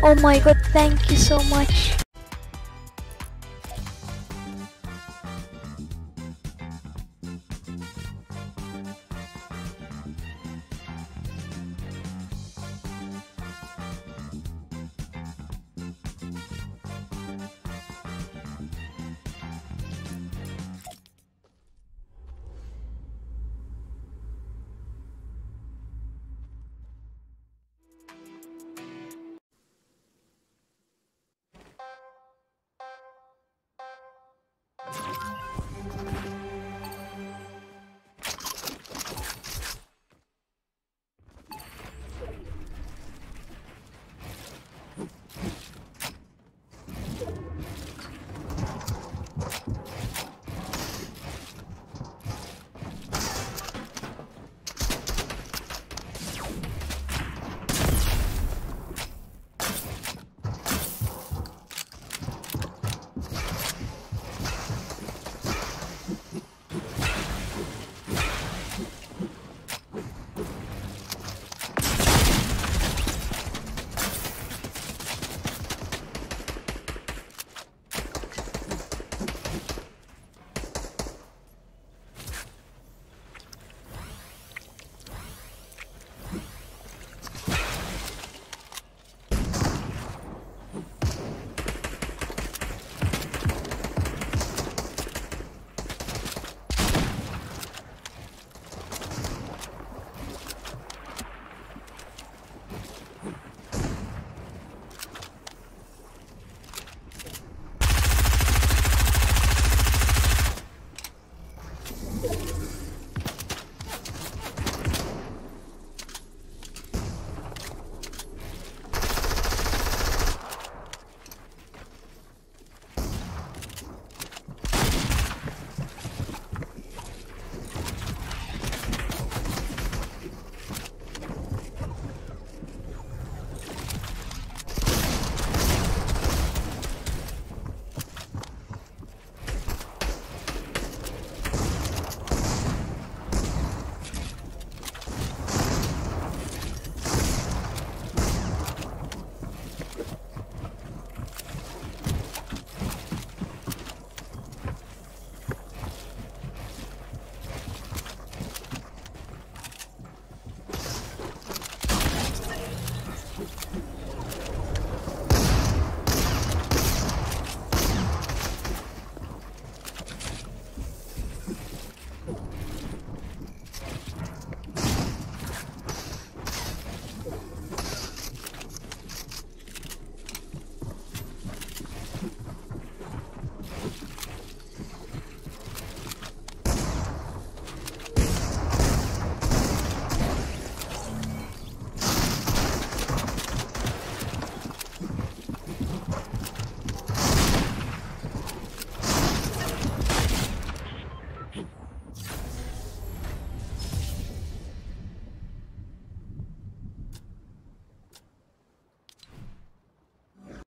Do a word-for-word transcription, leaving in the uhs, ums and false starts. Oh my god, thank you so much. You